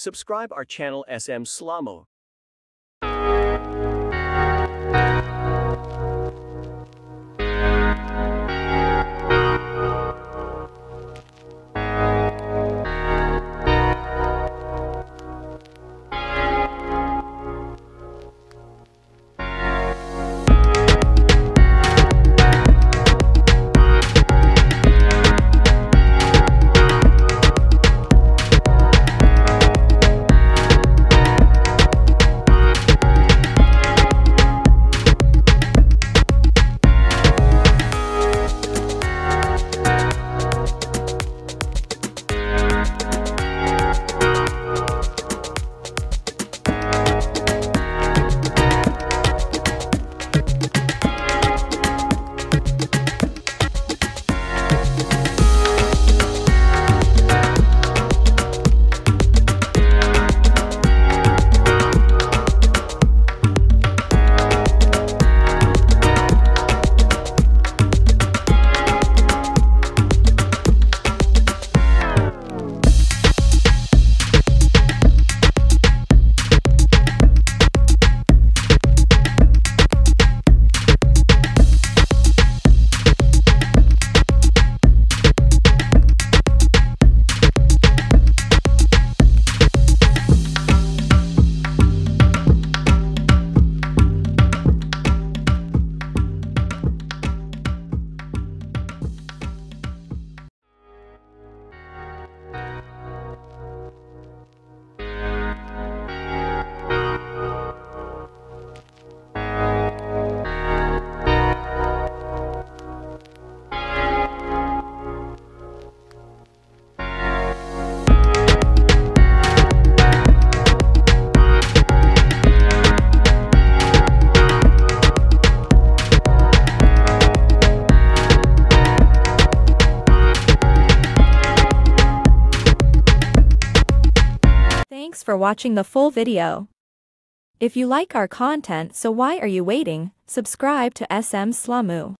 Subscribe our channel SM slamooo. Thanks for watching the full video. If you like our content, so why are you waiting? Subscribe to SM slamooo.